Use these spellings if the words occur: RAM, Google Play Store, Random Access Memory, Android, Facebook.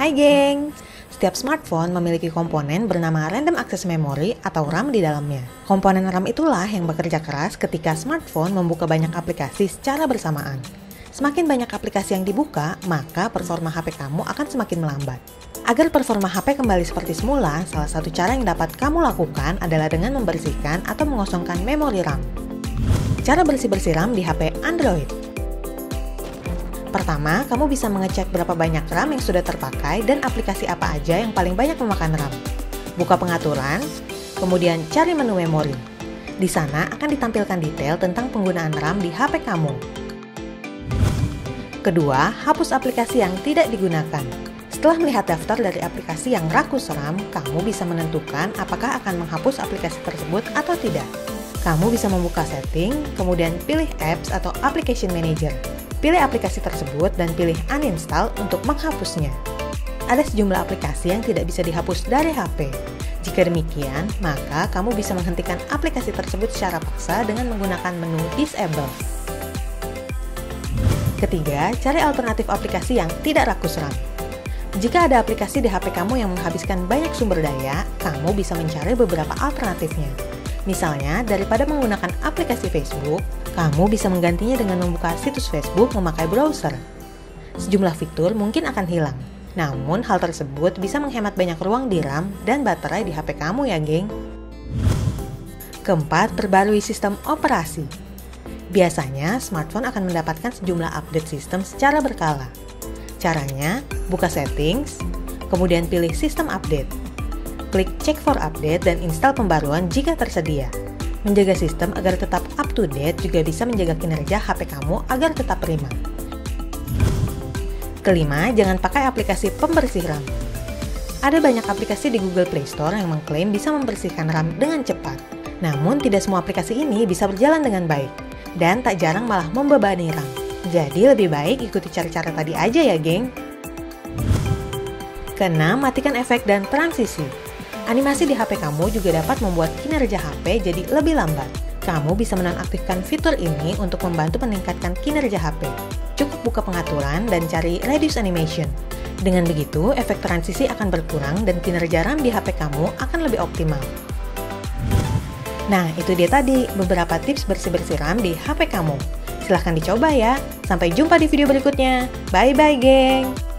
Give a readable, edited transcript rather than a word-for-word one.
Hai geng! Setiap smartphone memiliki komponen bernama Random Access Memory atau RAM di dalamnya. Komponen RAM itulah yang bekerja keras ketika smartphone membuka banyak aplikasi secara bersamaan. Semakin banyak aplikasi yang dibuka, maka performa HP kamu akan semakin melambat. Agar performa HP kembali seperti semula, salah satu cara yang dapat kamu lakukan adalah dengan membersihkan atau mengosongkan memori RAM. Cara bersih-bersih RAM di HP Android. Pertama, kamu bisa mengecek berapa banyak RAM yang sudah terpakai dan aplikasi apa aja yang paling banyak memakan RAM. Buka pengaturan, kemudian cari menu memori. Di sana akan ditampilkan detail tentang penggunaan RAM di HP kamu. Kedua, hapus aplikasi yang tidak digunakan. Setelah melihat daftar dari aplikasi yang rakus RAM, kamu bisa menentukan apakah akan menghapus aplikasi tersebut atau tidak. Kamu bisa membuka setting, kemudian pilih Apps atau Application Manager. Pilih aplikasi tersebut dan pilih uninstall untuk menghapusnya. Ada sejumlah aplikasi yang tidak bisa dihapus dari HP. Jika demikian, maka kamu bisa menghentikan aplikasi tersebut secara paksa dengan menggunakan menu disable. Ketiga, cari alternatif aplikasi yang tidak rakus RAM. Jika ada aplikasi di HP kamu yang menghabiskan banyak sumber daya, kamu bisa mencari beberapa alternatifnya. Misalnya, daripada menggunakan aplikasi Facebook, kamu bisa menggantinya dengan membuka situs Facebook memakai browser. Sejumlah fitur mungkin akan hilang. Namun, hal tersebut bisa menghemat banyak ruang di RAM dan baterai di HP kamu ya, geng. Keempat, perbarui sistem operasi. Biasanya, smartphone akan mendapatkan sejumlah update sistem secara berkala. Caranya, buka settings, kemudian pilih sistem update. Klik Check for Update dan install pembaruan jika tersedia. Menjaga sistem agar tetap up to date juga bisa menjaga kinerja HP kamu agar tetap prima. Kelima, jangan pakai aplikasi pembersih RAM. Ada banyak aplikasi di Google Play Store yang mengklaim bisa membersihkan RAM dengan cepat. Namun, tidak semua aplikasi ini bisa berjalan dengan baik, dan tak jarang malah membebani RAM. Jadi, lebih baik ikuti cara-cara tadi aja ya, geng. Keenam, matikan efek dan transisi. Animasi di HP kamu juga dapat membuat kinerja HP jadi lebih lambat. Kamu bisa menonaktifkan fitur ini untuk membantu meningkatkan kinerja HP. Cukup buka pengaturan dan cari Reduce Animation. Dengan begitu, efek transisi akan berkurang dan kinerja RAM di HP kamu akan lebih optimal. Nah, itu dia tadi beberapa tips bersih-bersih RAM di HP kamu. Silahkan dicoba ya. Sampai jumpa di video berikutnya. Bye-bye, geng!